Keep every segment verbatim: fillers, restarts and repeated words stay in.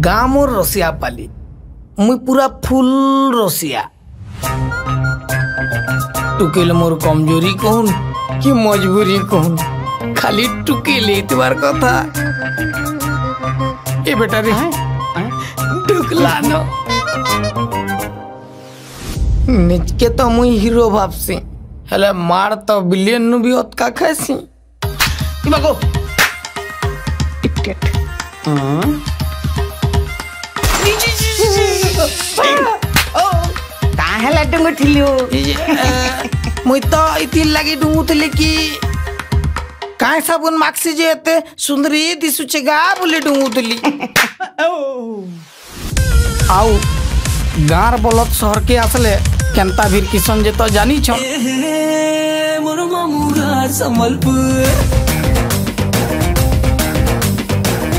गाँ मोर रसिया पाली मुई पूरा फुल रसिया। टुकेल मोर कमजोरी कहून कि मजबूरी कहून खाली टुकेले इतबार कथा ए बेटा रे टुकला न निजके तो मुई हीरो भावसी हेले मार तो बिलियन नु भी अतका खासी इमाको टिकट हां हेला डंगो ठिलियो मुई तो इति लागी डुंगुतले की काय साबुन माक्सी जे ते सुंदरी दिसुचे गा बोले डुंगुतली आउ गार बोलत शहर के असले केंता भीर किशन जे तो जानी छ मोर मामू घर संबलपुर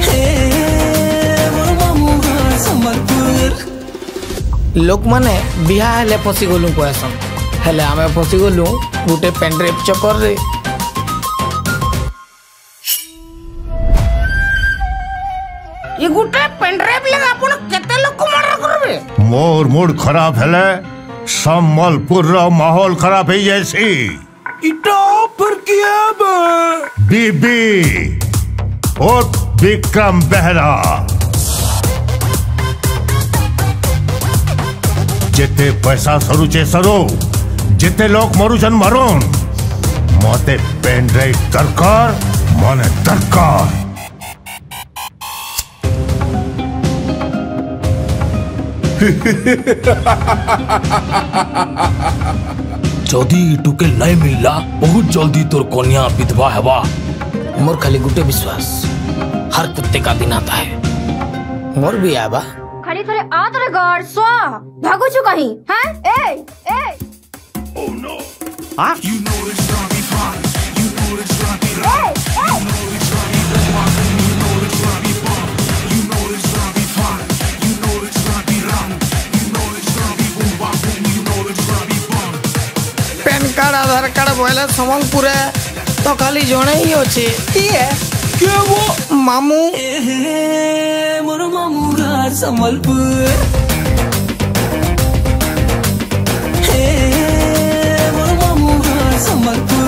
हे मोर मामू घर संबलपुर लोक माने बिहा हेले फसी गलु कहसन हेले आमे फसी गलु गुटे पेन ड्राइव चक्कर रे ये गुटे पेन ड्राइव लगा आपण केते लोक मार करबे मोर मूड खराब हेले संबलपुर रो माहौल खराब हे जैसी इटा पर किया बे बीबी और विक्रम बेहरा जेते पैसा सरुचे सरो जेते लोग मरुचन मरोन मते पेन ड्राइव दरकार मने दरकार जदी टुके नहीं मिलला बहुत जल्दी तोर कन्या विधवा हवा मोर खाली गुटे विश्वास हर कुत्ते का दिन आता है मोर भी आबा खाली तोरे आ तोरे घर सो भागो छु कहीं हां ए ए oh no ah you know it's not be fun you know it's not be right you know it's not be the one you know it's not be fun you know it's not be fun you know it's not be run you know it's not be boom bomb you know it's not be fun PAN card Aadhaar card बोले संबलपुर तो खाली जोने ही होचे ई है के वो मामू मोर मामू घर संबलपुर I'm not